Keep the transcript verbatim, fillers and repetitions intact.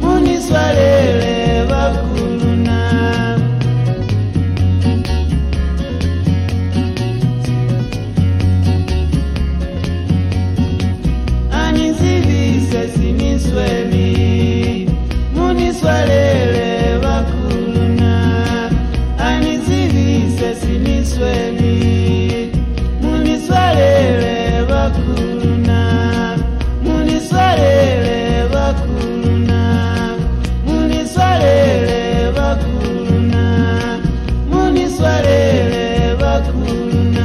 Muni swalele bakuna.